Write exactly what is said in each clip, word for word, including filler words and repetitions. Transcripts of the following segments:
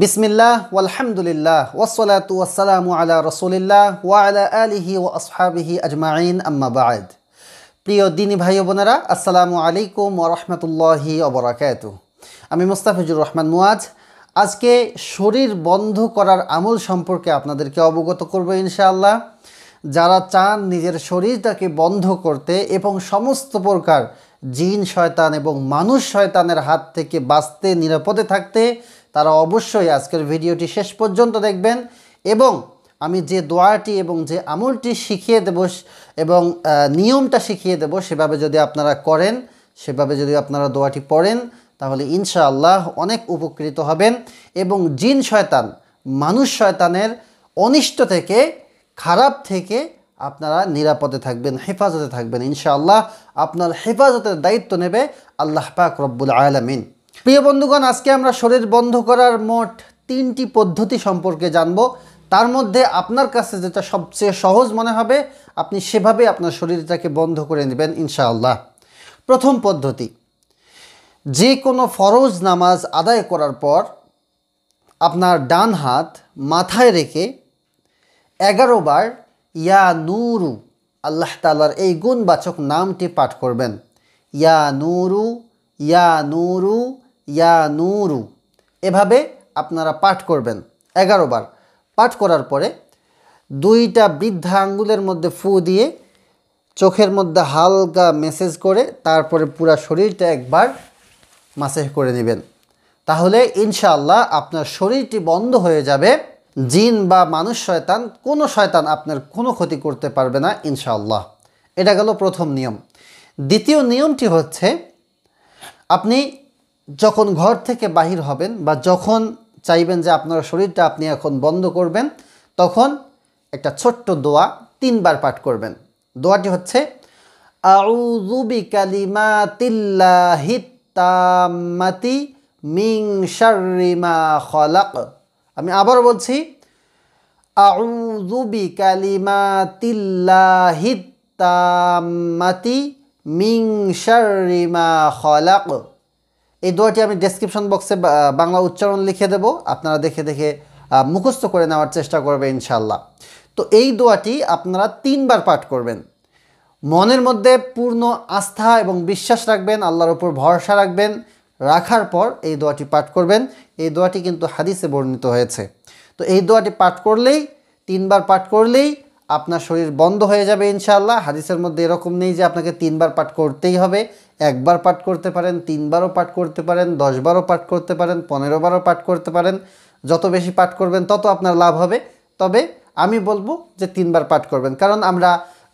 बिस्मिल्लाह वल्हम्दुलिल्लाह वस्सलातु वस्सलामु अला रसूलिल्लाह व अला आलिहि व असहाबिहि अजमाइन अम्मा बाद। प्रिय दीनी भाई ओ बोनेरा अस्सलामु आलैकुम व रहमतुल्लाहि व बरकातुहू। आमी मुस्ताफिजुर रहमान मुआज आज के शरीर बंध करार आमल सम्पर्के आपनादेरके अवगत करब इनशाआल्लाह। যারা চান নিজের শরীরটাকে বন্ধ করতে এবং সমস্ত প্রকার জিন শয়তান এবং মানুষ শয়তানের হাত থেকে বাঁচতে নিরাপদে থাকতে তারা অবশ্যই আজকের ভিডিওটি শেষ পর্যন্ত দেখবেন এবং আমি যে দোয়াটি এবং যে আমলটি শিখিয়ে দেব এবং নিয়মটা শিখিয়ে দেব সেভাবে যদি আপনারা করেন সেভাবে যদি আপনারা দোয়াটি পড়েন তাহলে ইনশাআল্লাহ অনেক উপকৃত হবেন এবং জিন শয়তান মানুষ শয়তানের অনিষ্ট থেকে খারাপ থেকে আপনারা নিরাপদে থাকবেন হেফাজতে থাকবেন ইনশাআল্লাহ। আপনার হেফাজতের দায়িত্ব নেবে আল্লাহ পাক রব্বুল আলামিন। প্রিয় বন্ধুগণ, আজকে আমরা শরীর বন্ধ করার মোট তিনটি পদ্ধতি সম্পর্কে জানব। তার মধ্যে আপনার কাছে যেটা সবচেয়ে সহজ মনে হবে আপনি সেভাবে আপনার শরীরটাকে বন্ধ করে নেবেন ইনশাআল্লাহ। প্রথম পদ্ধতি, যে কোনো ফরজ নামাজ আদায় করার পর আপনার ডান হাত মাথায় রেখে এগারো বার ইয়া নূরু আল্লাহ তাআলার এই গুণবাচক নামটি পাঠ করবেন। ইয়া নূরু ইয়া নূরু ইয়া নূরু এভাবে আপনারা পাঠ করবেন এগারো বার। পাঠ করার পরে দুইটা বৃদ্ধা আঙ্গুলের মধ্যে ফু দিয়ে চোখের মধ্যে হালকা মেসেজ করে তারপরে পুরো শরীরটা একবার মাসাজ করে নেবেন। তাহলে ইনশাআল্লাহ আপনার শরীরটি বন্ধ হয়ে যাবে, জিন বা মানুষ শয়তান কোনো শয়তান আপনার কোনো ক্ষতি করতে পারবে না ইনশাআল্লাহ। এটা গেল প্রথম নিয়ম। দ্বিতীয় নিয়মটি হচ্ছে আপনি যখন ঘর থেকে বাহির হবেন বা যখন চাইবেন যে আপনার শরীরটা আপনি এখন বন্ধ করবেন তখন একটা ছোট্ট দোয়া তিনবার পাঠ করবেন। দোয়াটি হচ্ছে আউজুবি কালিমাতিল্লাহিত তা-ম্মাতি মিং শাররি মা খলাক। আমি আবার বলছি, আউজুবি কালিমাতিল্লাহিত তা-ম্মাতি মিং শাররি মা খলাক। এই দোয়াটি আমি ডেসক্রিপশন বক্সে বাংলা উচ্চারণ লিখে দেব, আপনারা দেখে দেখে মুখস্থ করে নেওয়ার চেষ্টা করবেন ইনশাআল্লাহ। তো এই দোয়াটি আপনারা তিনবার পাঠ করবেন। মনের মধ্যে পূর্ণ আস্থা এবং বিশ্বাস রাখবেন, আল্লাহর উপর ভরসা রাখবেন। রাখার পর এই দোয়াটি পাঠ করবেন। এই দোয়াটি কিন্তু হাদিসে বর্ণিত হয়েছে। তো এই দোয়াটি পাঠ করলেই, তিনবার পাঠ করলেই আপনার শরীর বন্ধ হয়ে যাবে ইনশাআল্লাহ। হাদিসের মধ্যে এরকম নেই যে আপনাকে তিনবার পাঠ করতেই হবে। একবার পাঠ করতে পারেন, তিনবারও পাঠ করতে পারেন, দশবারও পাঠ করতে পারেন, পনেরো বারও পাঠ করতে পারেন। যত বেশি পাঠ করবেন তত আপনার লাভ হবে। তবে আমি বলবো যে তিনবার পাঠ করবেন, কারণ আমরা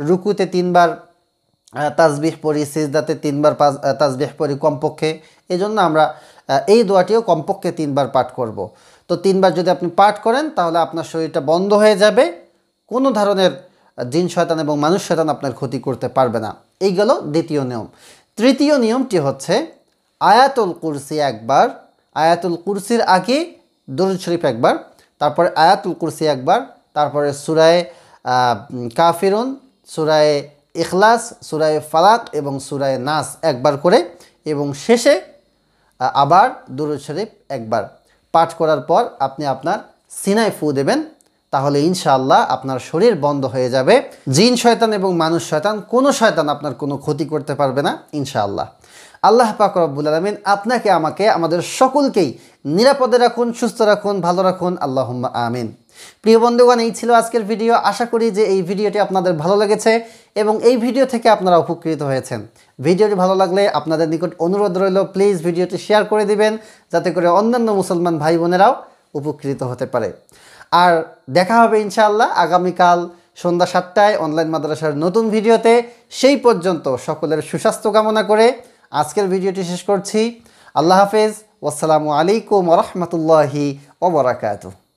রুকুতে তিনবার তাসবিহ পড়ি, সিজদাতে তিনবার তাসবিহ পড়ি কমপক্ষে। এই জন্য আমরা এই দোয়াটিও কমপক্ষে তিনবার পাঠ করব। তো তিনবার যদি আপনি পাঠ করেন তাহলে আপনার শরীরটা বন্ধ হয়ে যাবে, কোনো ধরনের জিন শয়তান এবং মানুষ শয়তান আপনার ক্ষতি করতে পারবে না। এই গেল দ্বিতীয় নিয়ম। তৃতীয় নিয়মটি হচ্ছে আয়াতুল কুরসি একবার, আয়াতুল কুরসির আগে দরুদ শরীফ একবার, তারপরে আয়াতুল কুরসি একবার, তারপরে সূরায়ে কাফিরুন, সূরায়ে ইখলাস, সূরায়ে ফালাক এবং সূরায়ে নাস একবার করে এবং শেষে আবার দরুদ শরীফ একবার পাঠ করার পর আপনি আপনার সিনায় ফু দেবেন। তাহলে ইনশাআল্লাহ আপনার শরীর বন্ধ হয়ে যাবে, জিন শয়তান এবং মানুষ শয়তান কোনো শয়তান আপনার কোনো ক্ষতি করতে পারবে না ইনশাআল্লাহ। আল্লাহ পাক রব্বুল আলামিন আপনাকে আমাকে আমাদের সকলকেই নিরাপদে রাখুন, সুস্থ রাখুন, ভালো রাখুন, আল্লাহুম্মা আমিন। প্রিয় বন্ধুগণ, এই ছিল আজকের ভিডিও। আশা করি যে এই ভিডিওটি আপনাদের ভালো লেগেছে এবং এই ভিডিও থেকে আপনারা উপকৃত হয়েছেন। ভিডিওটি ভালো লাগলে আপনাদের নিকট অনুরোধ রইল, প্লিজ ভিডিওটি শেয়ার করে দিবেন যাতে করে অন্যান্য মুসলমান ভাই বোনেরাও উপকৃত হতে পারে। আর দেখা হবে ইনশাআল্লাহ আগামীকাল সন্ধ্যা সাতটায় অনলাইন মাদ্রাসার নতুন ভিডিওতে। সেই পর্যন্ত সকলের সুস্বাস্থ্য কামনা করে আজকের ভিডিওটি শেষ করছি। আল্লাহ হাফেজ, আসসালামু আলাইকুম ওয়া রাহমাতুল্লাহি ওয়া বারাকাতুহু।